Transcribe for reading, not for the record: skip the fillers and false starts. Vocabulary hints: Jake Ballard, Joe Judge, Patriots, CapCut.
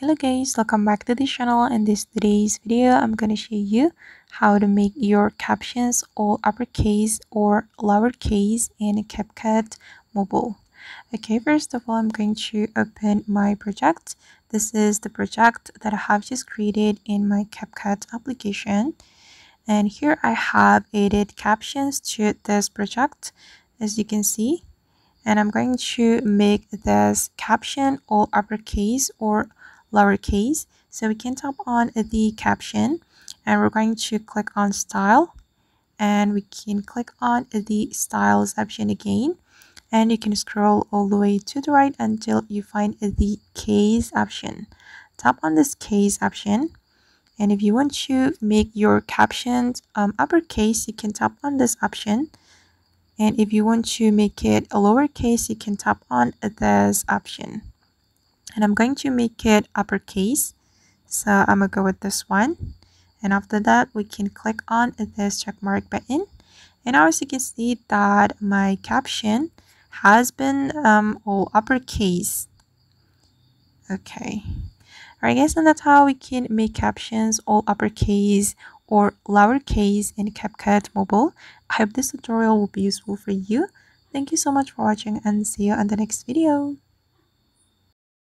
Hello guys, welcome back to the channel. And this today's video I'm gonna show you how to make your captions all uppercase or lowercase in CapCut mobile. Okay, first of all I'm going to open my project. This is the project that I have just created in my CapCut application, and here I have added captions to this project, as you can see, and I'm going to make this caption all uppercase or lowercase. So we can tap on the caption and we're going to click on style, and we can click on the styles option again, and you can scroll all the way to the right until you find the case option. Tap on this case option, and if you want to make your captions uppercase, you can tap on this option, and if you want to make it a lowercase, you can tap on this option. And I'm going to make it uppercase, so I'm gonna go with this one, and after that we can click on this check mark button. And now as you can see that my caption has been all uppercase. Okay, alright guys, and that's how we can make captions all uppercase or lowercase in CapCut mobile. I hope this tutorial will be useful for you. Thank you so much for watching, and see you on the next video.